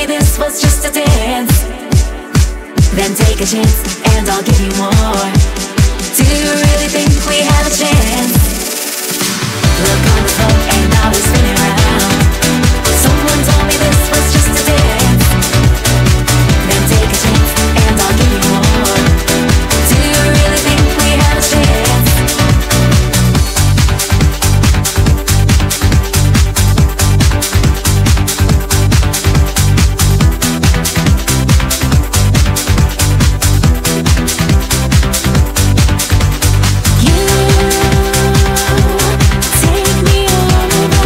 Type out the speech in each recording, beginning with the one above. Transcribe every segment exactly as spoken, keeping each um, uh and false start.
me this was just a dance, then take a chance and I'll give you more. Do you really think we have a chance? Look on the phone and I was spinning around. Someone told me this was just a dance, then take a chance and I'll give you more. Do you really think we have a chance? You take me over.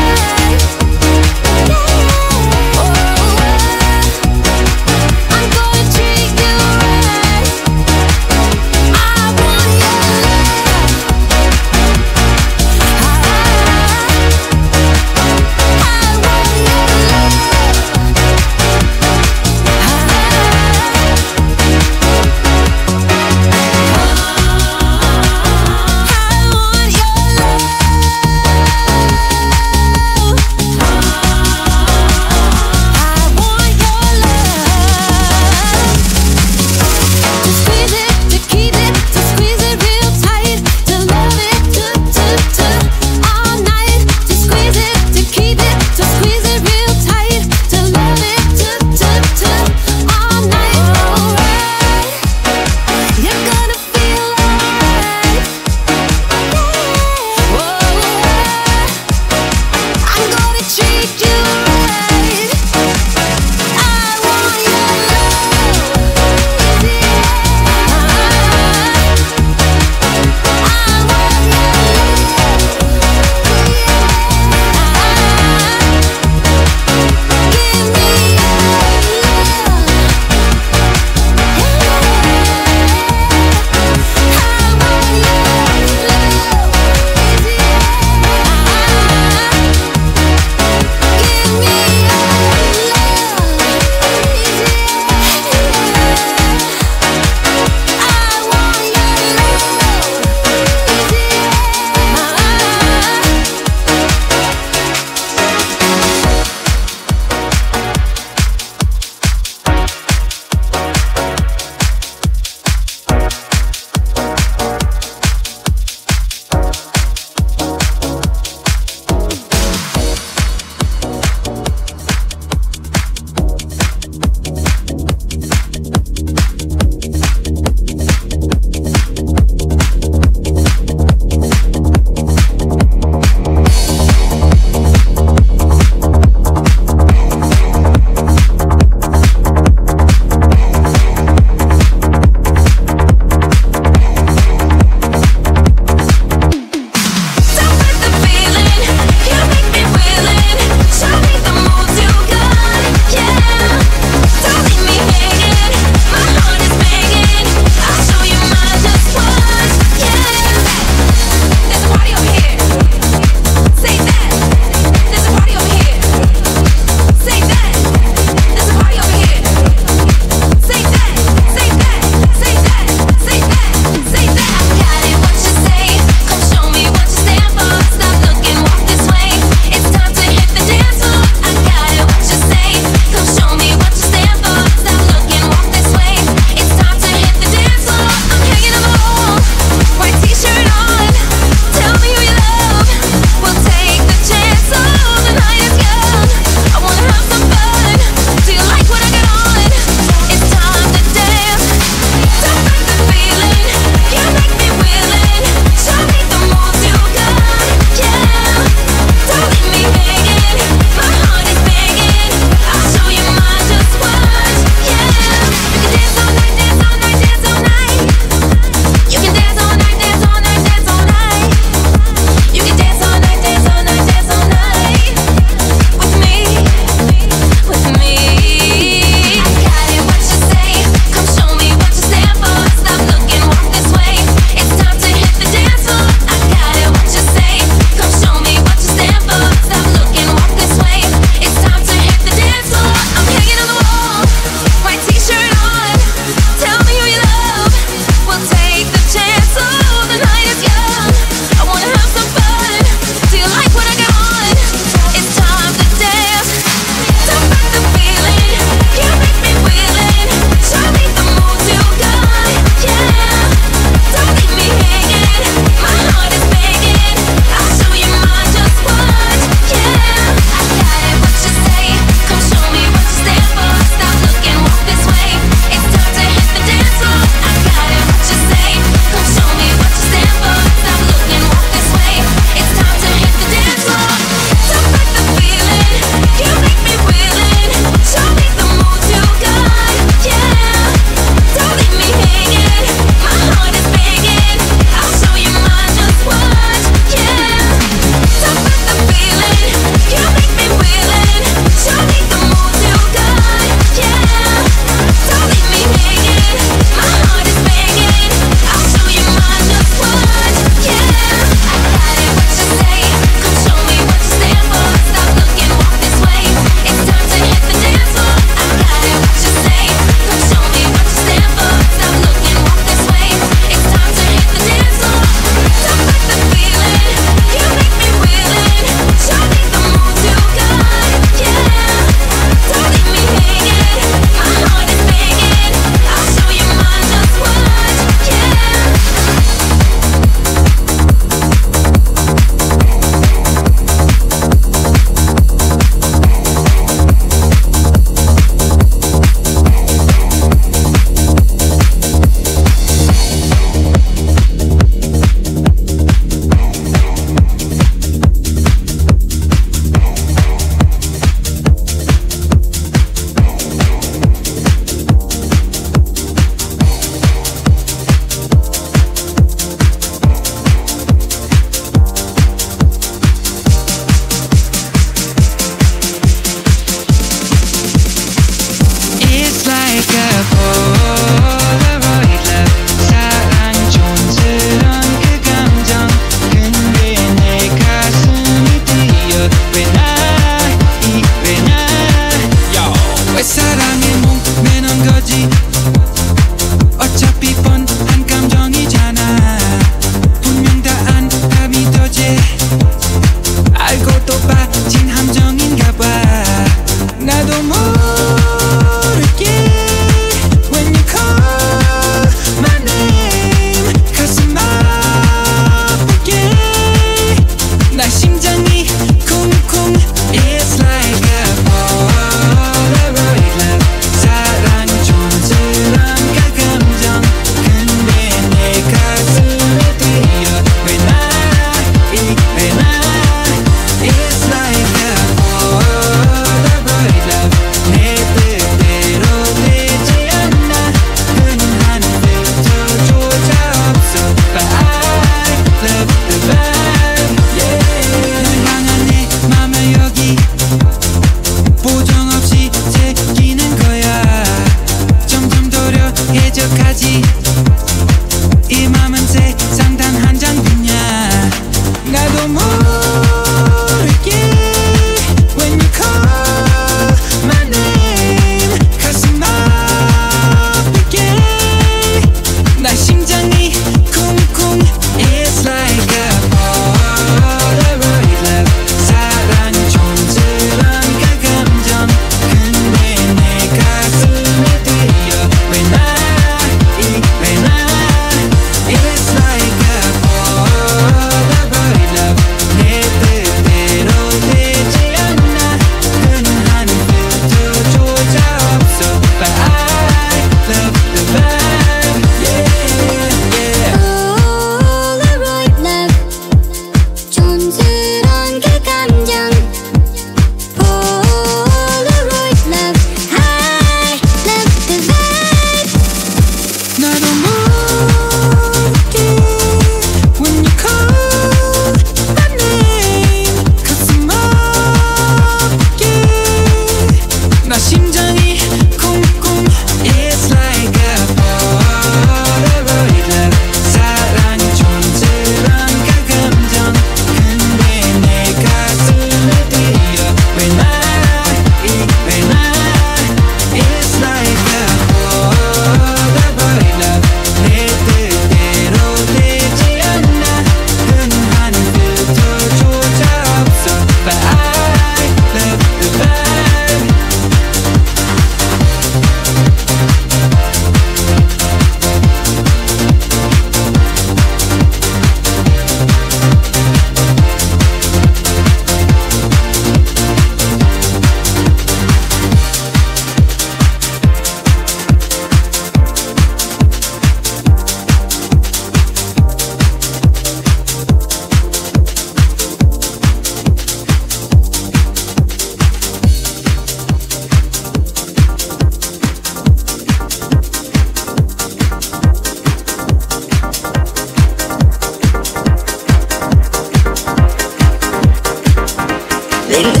I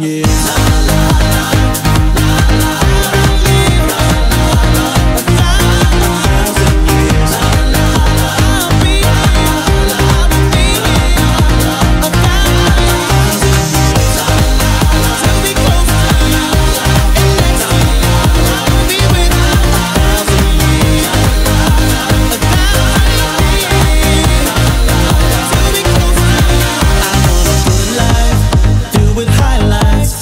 with highlights.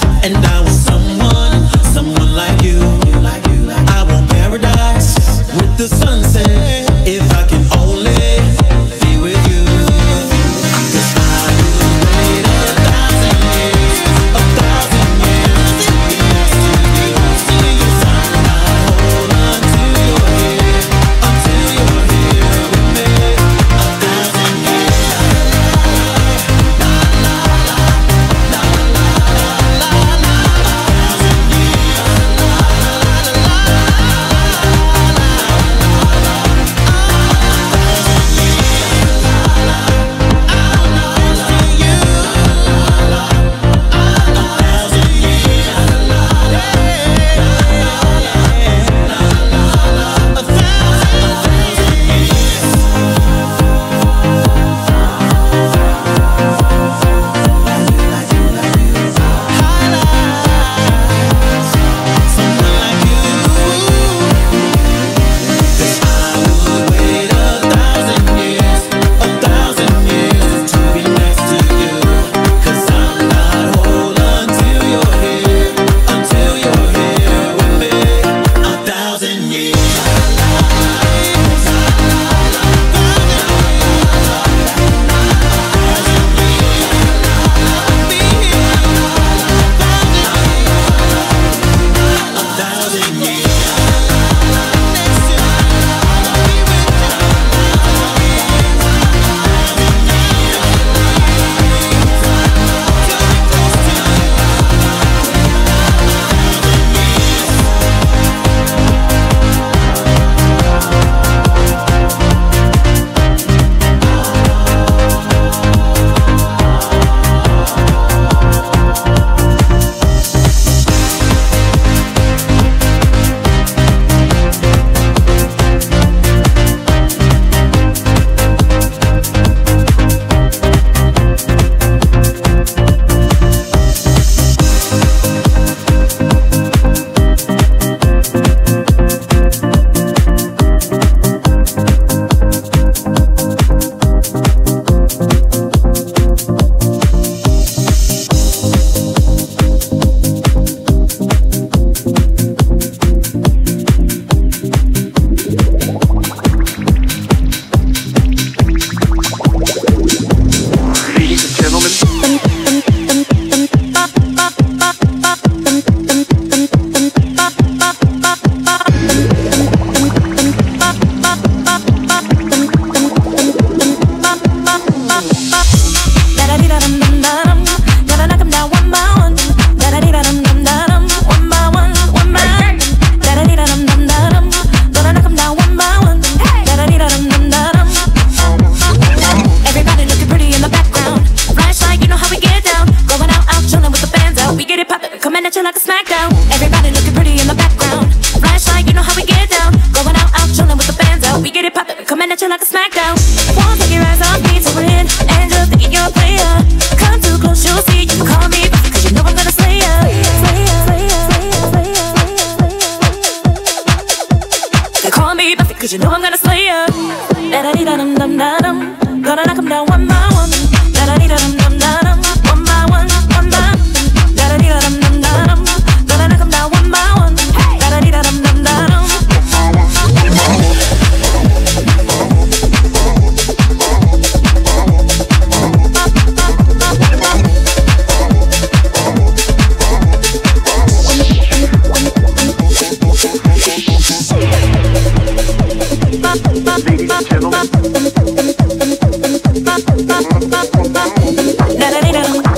Gonna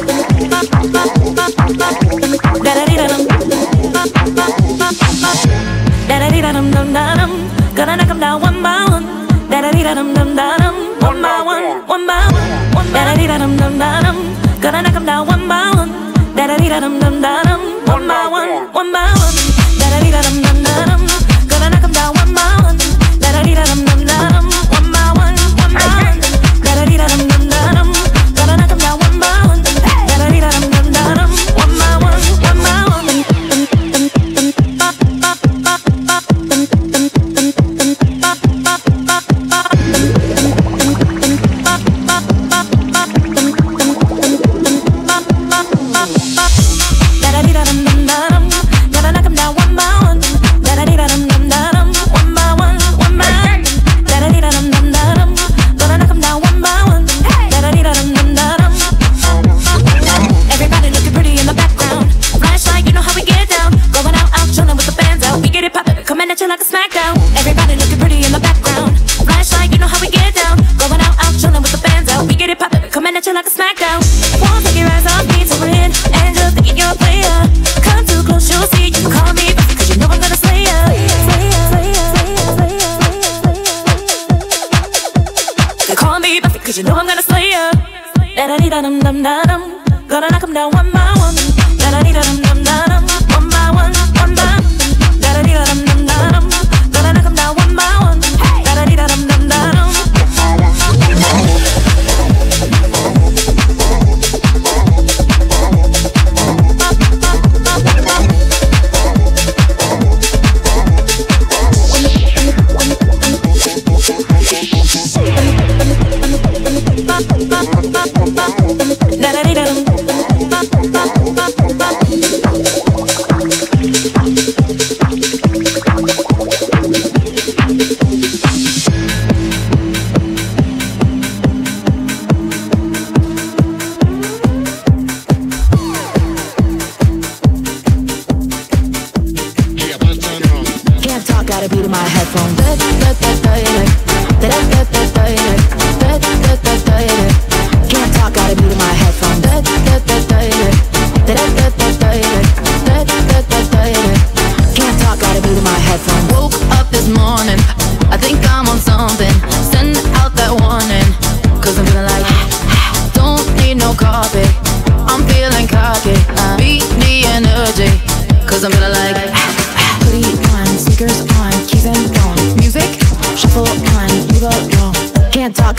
come down one by one. One by one, one by one. Gonna come down one by one. One by one, one by one. Gonna come down one by one. One by one, one by one. Gonna come down one by one. One by one, one by one.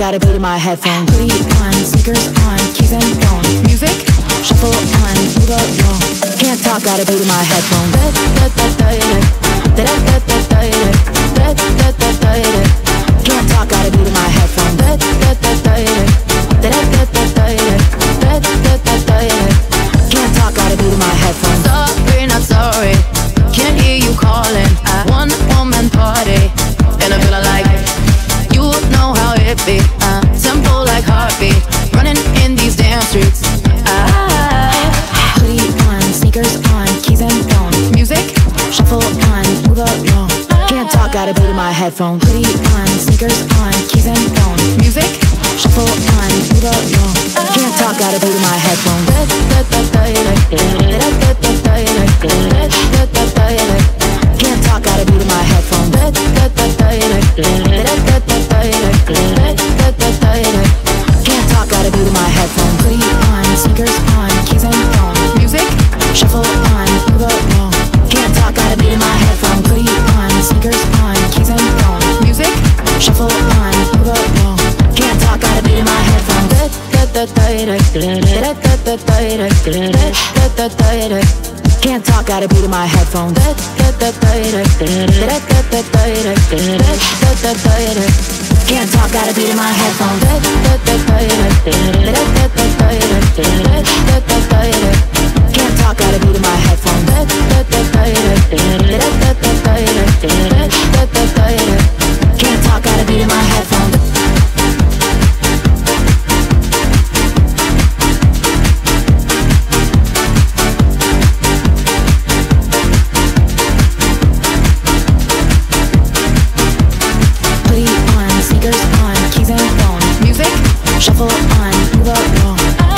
Gotta beat in my headphones. Hoodie on, sneakers on, keys and phone. Music, shuffle on, move along. Can't talk, gotta beat in my headphones. Can't talk, gotta beat in my headphones. Can't talk, gotta beat in my headphones. Sorry, not sorry. Can't hear you calling. I one woman party, and I'm feeling like you know how it be. Gotta beat in my headphone. Hoodie on, sneakers on, keys and phone. Music, shuffle on, move along. Can't talk, gotta beat in my headphone. Can't talk, gotta beat in my headphone. Can't talk, gotta beat in my headphone. Hoodie on, sneakers on, keys and phone. Music, shuffle on, move along. Can't talk, gotta beat in my headphone. Hoodie on, sneakers on. Shuffle on, move along. Can't talk, gotta beat in my headphones. Can't talk, gotta beat in my headphones. Can't talk, gotta beat in my headphones. Can't talk, gotta beat in my headphones. Can't talk, gotta beat in my headphones. Hoodie on, sneakers on, keys and phone. Music, shuffle on, move along. Can't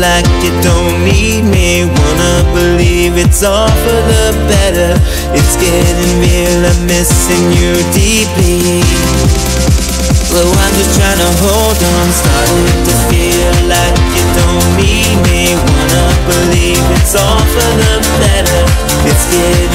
like you don't need me. Wanna believe it's all for the better. It's getting real, I'm missing you deeply. So I'm just trying to hold on, starting to feel like you don't need me. Wanna believe it's all for the better. It's getting